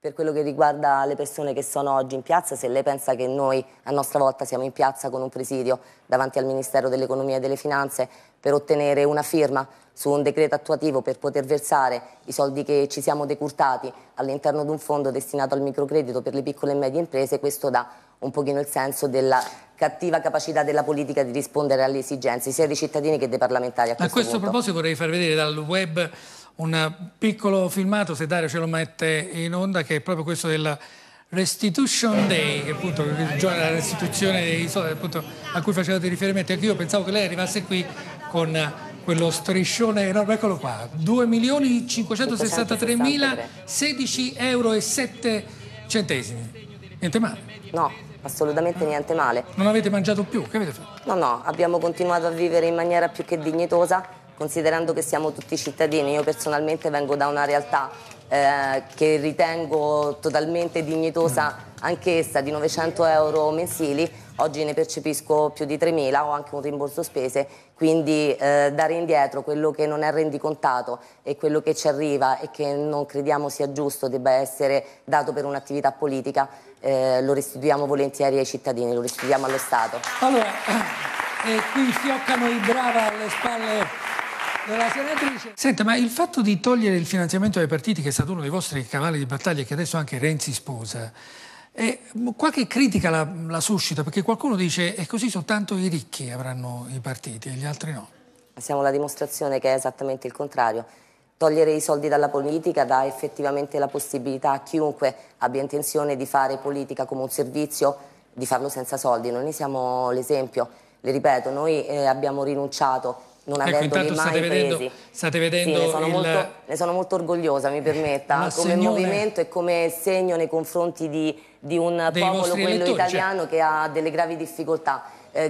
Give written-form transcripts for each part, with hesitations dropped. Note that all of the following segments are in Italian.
Per quello che riguarda le persone che sono oggi in piazza, se lei pensa che noi a nostra volta siamo in piazza con un presidio davanti al Ministero dell'Economia e delle Finanze per ottenere una firma su un decreto attuativo per poter versare i soldi che ci siamo decurtati all'interno di un fondo destinato al microcredito per le piccole e medie imprese, questo dà un pochino il senso della cattiva capacità della politica di rispondere alle esigenze sia dei cittadini che dei parlamentari. A questo proposito vorrei far vedere dal web un piccolo filmato, se Dario ce lo mette in onda, che è proprio questo del Restitution Day, che appunto il giorno della restituzione dei soldi, appunto, a cui facevate riferimento. Anche io pensavo che lei arrivasse qui con quello striscione enorme. Eccolo qua, 2.563.016,07 euro. Niente male? No, assolutamente niente male. Non avete mangiato più? Che avete fatto? No, no, abbiamo continuato a vivere in maniera più che dignitosa, considerando che siamo tutti cittadini. Io personalmente vengo da una realtà che ritengo totalmente dignitosa anch'essa, di 900 euro mensili, oggi ne percepisco più di 3.000, ho anche un rimborso spese, quindi dare indietro quello che non è rendicontato e quello che ci arriva e che non crediamo sia giusto debba essere dato per un'attività politica, lo restituiamo volentieri ai cittadini, lo restituiamo allo Stato. Allora, qui fioccano i brava alle spalle della senatrice. Senta, ma il fatto di togliere il finanziamento ai partiti, che è stato uno dei vostri cavalli di battaglia e che adesso anche Renzi sposa, qualche critica la suscita, perché qualcuno dice è così soltanto i ricchi avranno i partiti e gli altri no. Siamo la dimostrazione che è esattamente il contrario. Togliere i soldi dalla politica dà effettivamente la possibilità a chiunque abbia intenzione di fare politica come un servizio di farlo senza soldi. Noi ne siamo l'esempio, le ripeto, noi abbiamo rinunciato. Non avendoli mai presi. State vedendo, sì, ne sono molto orgogliosa, mi permetta, come movimento e come segno nei confronti di un popolo, quello italiano, che ha delle gravi difficoltà,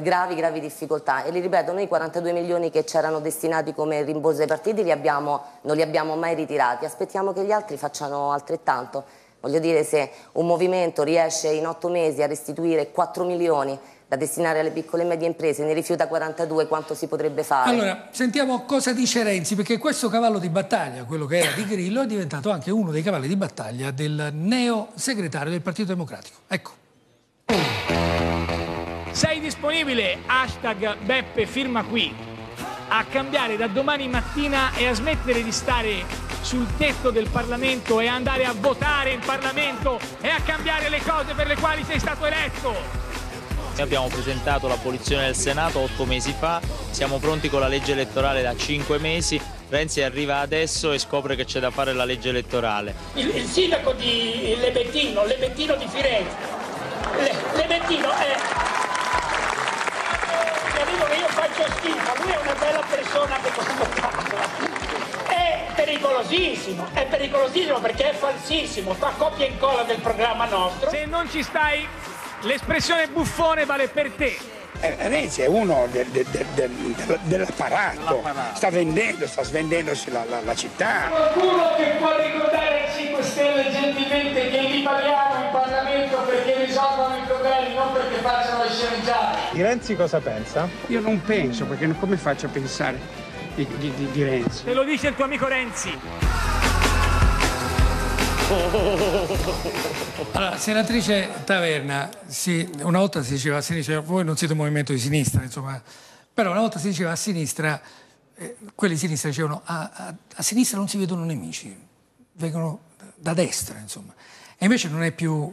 gravi difficoltà. E li ripeto, noi 42 milioni che c'erano destinati come rimborso ai partiti non li abbiamo mai ritirati, aspettiamo che gli altri facciano altrettanto. Voglio dire, se un movimento riesce in 8 mesi a restituire 4 milioni da destinare alle piccole e medie imprese, ne rifiuta 42, quanto si potrebbe fare? Allora, sentiamo cosa dice Renzi, perché questo cavallo di battaglia, quello che era di Grillo, è diventato anche uno dei cavalli di battaglia del neo segretario del Partito Democratico. Ecco. Sei disponibile, hashtag Beppe firma qui, a cambiare da domani mattina e a smettere di stare sul tetto del Parlamento e andare a votare in Parlamento e a cambiare le cose per le quali sei stato eletto? Noi abbiamo presentato l'abolizione del Senato 8 mesi fa, siamo pronti con la legge elettorale da 5 mesi, Renzi arriva adesso e scopre che c'è da fare la legge elettorale. Il sindaco di Lebettino, di Firenze, Lebettino è... Ti dico che io faccio schifo, lui è una bella persona che posso fare. È pericolosissimo perché è falsissimo, fa copia e incolla del programma nostro. Se non ci stai... l'espressione buffone vale per te. Renzi è uno dell'apparato, sta svendendosi la città. Qualcuno che può ricordare ai 5 Stelle gentilmente che li paghiamo in Parlamento perché risolvono i problemi, non perché facciano le sceneggiate. Di Renzi cosa pensa? Io non penso, perché come faccio a pensare di Renzi? Te lo dice il tuo amico Renzi. Allora, senatrice Taverna, una volta si diceva a sinistra, voi non siete un movimento di sinistra, insomma, però una volta si diceva a sinistra, quelli di sinistra dicevano a sinistra non si vedono nemici, vengono da destra, insomma. E invece non è più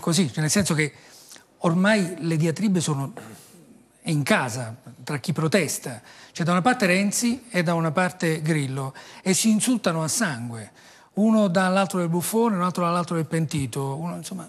così, cioè nel senso che ormai le diatribe sono in casa, tra chi protesta, cioè da una parte Renzi e da una parte Grillo, e si insultano a sangue. Uno dall'altro del buffone, un altro dall'altro del pentito, uno, insomma...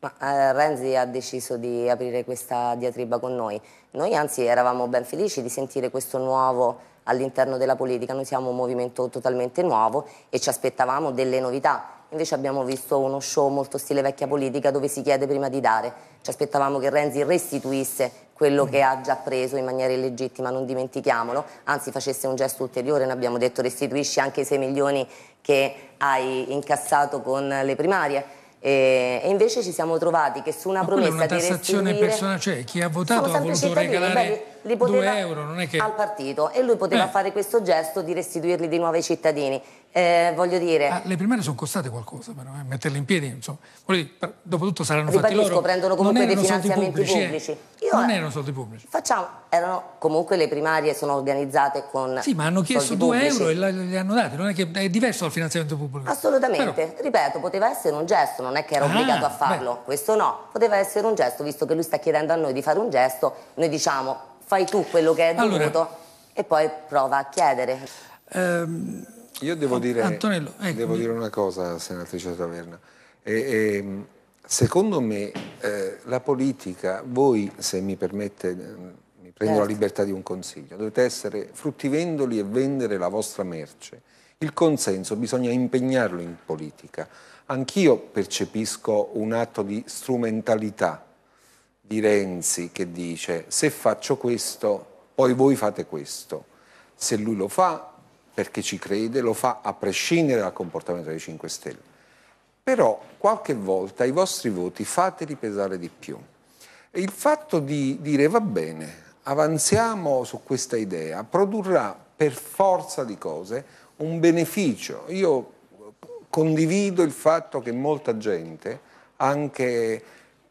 Ma Renzi ha deciso di aprire questa diatriba con noi. Noi anzi eravamo ben felici di sentire questo nuovo all'interno della politica. Noi siamo un movimento totalmente nuovo e ci aspettavamo delle novità. Invece abbiamo visto uno show molto stile vecchia politica dove si chiede prima di dare. Ci aspettavamo che Renzi restituisse quello che ha già preso in maniera illegittima, non dimentichiamolo, anzi facesse un gesto ulteriore, ne abbiamo detto restituisci anche i 6 milioni che hai incassato con le primarie. E invece ci siamo trovati che su una promessa di restituire... Ma quella è una tassazione personale, cioè chi ha votato ha voluto regalare... li poteva, 2 euro, non è che... al partito, e lui poteva fare questo gesto di restituirli di nuovo ai cittadini. Voglio dire... le primarie sono costate qualcosa, però, metterle in piedi, insomma. Dopotutto saranno fatti loro. Prendono comunque dei finanziamenti pubblici. Non erano soldi pubblici. Erano comunque, le primarie sono organizzate con... Sì, ma hanno chiesto 2 euro e li hanno dati, non è che è diverso dal finanziamento pubblico. Assolutamente, però... ripeto, poteva essere un gesto, non è che era obbligato a farlo, questo no, poteva essere un gesto, visto che lui sta chiedendo a noi di fare un gesto, noi diciamo fai tu quello che è dovuto e poi prova a chiedere. Io devo dire, Antonello, devo dire una cosa, senatrice Taverna. Secondo me la politica, voi, se mi permette, mi prendo la libertà di un consiglio, dovete essere fruttivendoli e vendere la vostra merce. Il consenso bisogna impegnarlo in politica. Anch'io percepisco un atto di strumentalità di Renzi, che dice: se faccio questo, poi voi fate questo. Se lui lo fa perché ci crede, lo fa a prescindere dal comportamento dei 5 Stelle. Però qualche volta i vostri voti fateli pesare di più. E il fatto di dire va bene, avanziamo su questa idea, produrrà per forza di cose un beneficio. Io condivido il fatto che molta gente, anche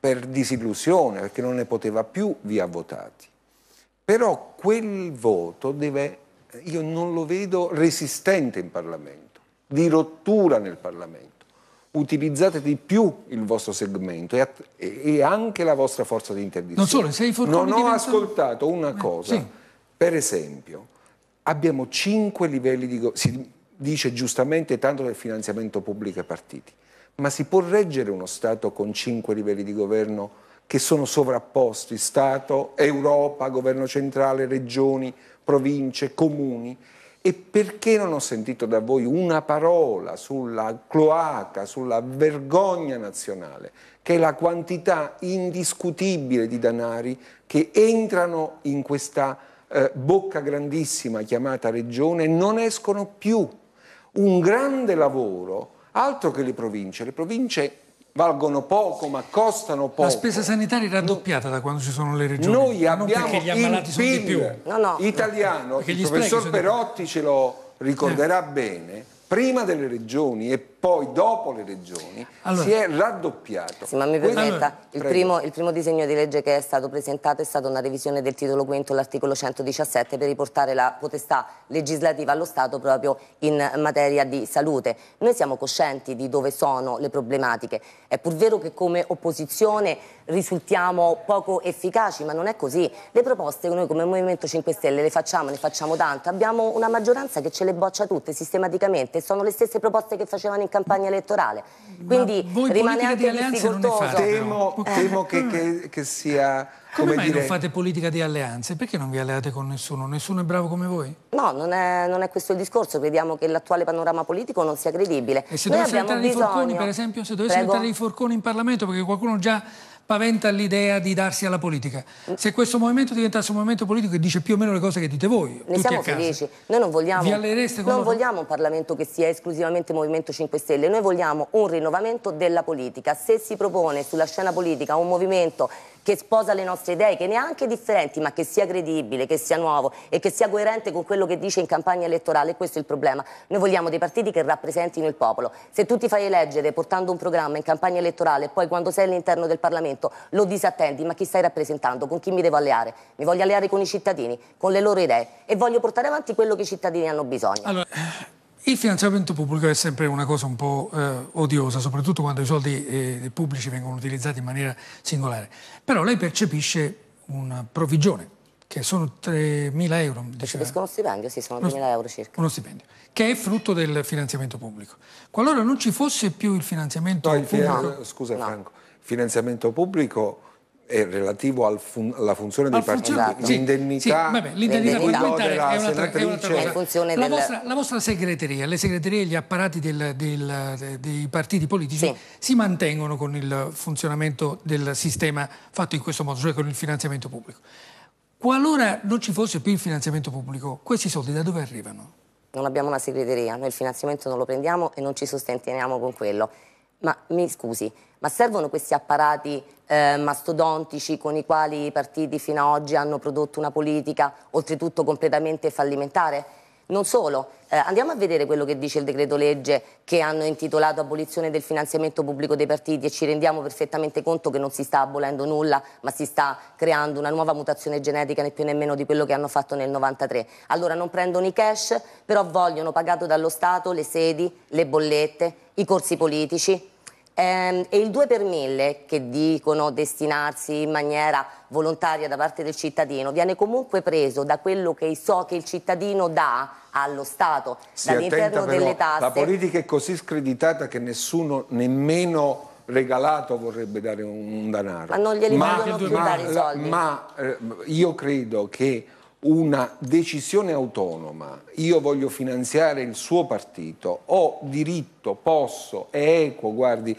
per disillusione, perché non ne poteva più, vi ha votati. Però quel voto deve, io non lo vedo resistente in Parlamento, di rottura nel Parlamento. Utilizzate di più il vostro segmento e anche la vostra forza di interdizione. Non solo, se i fortuni diventano... ho ascoltato una cosa, per esempio, abbiamo 5 livelli di governo, si dice giustamente tanto del finanziamento pubblico ai partiti, ma si può reggere uno Stato con 5 livelli di governo che sono sovrapposti, Stato, Europa, governo centrale, regioni, province, comuni? E perché non ho sentito da voi una parola sulla cloaca, sulla vergogna nazionale, che è la quantità indiscutibile di denari che entrano in questa bocca grandissima chiamata regione e non escono più? Un grande lavoro, altro che le province valgono poco ma costano poco. La spesa sanitaria è raddoppiata da quando ci sono le regioni. Noi abbiamo il PIL italiano, il professor Perotti ce lo ricorderà bene, prima delle regioni e poi dopo le regioni, si è raddoppiato. Sì, ma mi permetta, il primo disegno di legge che è stato presentato è stata una revisione del titolo quinto, l'articolo 117, per riportare la potestà legislativa allo Stato proprio in materia di salute. Noi siamo coscienti di dove sono le problematiche. È pur vero che come opposizione risultiamo poco efficaci, ma non è così. Le proposte che noi come Movimento 5 Stelle le facciamo, ne facciamo tanto. Abbiamo una maggioranza che ce le boccia tutte sistematicamente, sono le stesse proposte che facevano in campagna elettorale, quindi rimane anche difficoltoso. Temo che sia... Come mai non fate politica di alleanze? Perché non vi alleate con nessuno? Nessuno è bravo come voi? No, non è questo il discorso. Crediamo che l'attuale panorama politico non sia credibile. E se dovessero entrare i forconi, per esempio, se dovessero entrare i forconi in Parlamento, perché qualcuno già paventa l'idea di darsi alla politica. Se questo movimento diventasse un movimento politico che dice più o meno le cose che dite voi, ne siamo felici. Noi non vogliamo, vogliamo un Parlamento che sia esclusivamente Movimento 5 Stelle, noi vogliamo un rinnovamento della politica. Se si propone sulla scena politica un movimento che sposa le nostre idee, che neanche differenti, ma che sia credibile, che sia nuovo e che sia coerente con quello che dice in campagna elettorale, questo è il problema. Noi vogliamo dei partiti che rappresentino il popolo. Se tu ti fai eleggere portando un programma in campagna elettorale e poi quando sei all'interno del Parlamento lo disattendi, ma chi stai rappresentando? Con chi mi devo alleare? Mi voglio alleare con i cittadini, con le loro idee, e voglio portare avanti quello che i cittadini hanno bisogno. Allora, il finanziamento pubblico è sempre una cosa un po' odiosa, soprattutto quando i soldi pubblici vengono utilizzati in maniera singolare. Però lei percepisce una provvigione, che sono 3.000 euro. Percepisco uno stipendio, sì, sono 3.000 euro circa. Uno stipendio, che è frutto del finanziamento pubblico. Qualora non ci fosse più il finanziamento pubblico... Scusa Franco, il finanziamento pubblico... è relativo alla funzione dei partiti, l'indennità la vostra segreteria, le segreterie, gli apparati dei partiti politici si mantengono con il funzionamento del sistema fatto in questo modo, cioè con il finanziamento pubblico. Qualora non ci fosse più il finanziamento pubblico, questi soldi da dove arrivano? Non abbiamo una segreteria, noi il finanziamento non lo prendiamo e non ci sosteniamo con quello. Ma mi scusi, ma servono questi apparati mastodontici con i quali i partiti fino ad oggi hanno prodotto una politica oltretutto completamente fallimentare? Non solo, andiamo a vedere quello che dice il decreto legge che hanno intitolato abolizione del finanziamento pubblico dei partiti e ci rendiamo perfettamente conto che non si sta abolendo nulla, ma si sta creando una nuova mutazione genetica né più né meno di quello che hanno fatto nel 93. Allora non prendono i cash, però vogliono pagato dallo Stato le sedi, le bollette, i corsi politici. E il 2 per 1000 che dicono destinarsi in maniera volontaria da parte del cittadino viene comunque preso da quello che il cittadino dà allo Stato, dall'interno delle tasse. La politica è così screditata che nessuno, nemmeno regalato, vorrebbe dare un danaro. Ma non glieli vogliono più dare i soldi. Io credo che una decisione autonoma, io voglio finanziare il suo partito, ho diritto, posso, è equo, guardi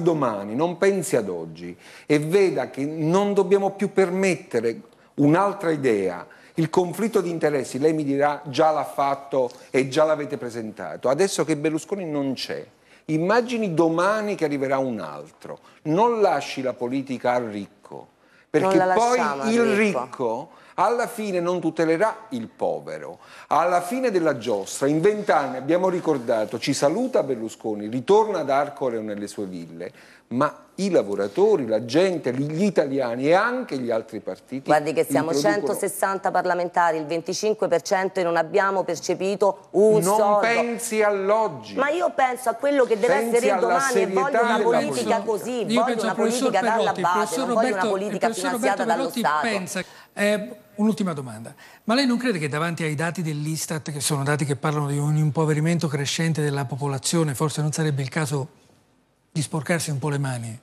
domani, non pensi ad oggi e veda che non dobbiamo più permettere un'altra idea. Il conflitto di interessi, lei mi dirà, già l'ha fatto e già l'avete presentato, adesso che Berlusconi non c'è. Immagini domani che arriverà un altro, non lasci la politica al ricco, perché poi il ricco alla fine non tutelerà il povero. Alla fine della giostra, in 20 anni, abbiamo ricordato, ci saluta Berlusconi, ritorna ad Arcore o nelle sue ville, ma i lavoratori, la gente, gli italiani e anche gli altri partiti... Guardi che siamo 160 parlamentari, il 25% e non abbiamo percepito un soldo. Non pensi all'oggi. Ma io penso a quello che deve essere il domani e voglio una politica così, voglio una politica dalla base, non voglio una politica finanziata dallo Stato. Un'ultima domanda, ma lei non crede che davanti ai dati dell'Istat, che sono dati che parlano di un impoverimento crescente della popolazione, forse non sarebbe il caso di sporcarsi un po' le mani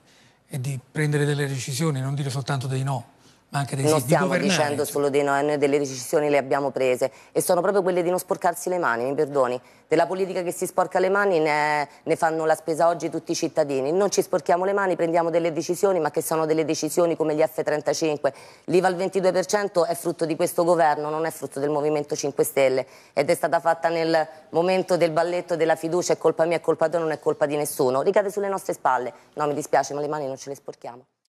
e di prendere delle decisioni, non dire soltanto dei no, ma anche dei sì? Non stiamo dicendo solo dei no, noi delle decisioni le abbiamo prese e sono proprio quelle di non sporcarsi le mani, mi perdoni, della politica che si sporca le mani ne fanno la spesa oggi tutti i cittadini. Non ci sporchiamo le mani, prendiamo delle decisioni, ma che sono delle decisioni come gli F35, l'IVA al 22% è frutto di questo governo, non è frutto del Movimento 5 Stelle ed è stata fatta nel momento del balletto della fiducia, è colpa mia, è colpa tua, non è colpa di nessuno, ricade sulle nostre spalle. No, mi dispiace, ma le mani non ce le sporchiamo.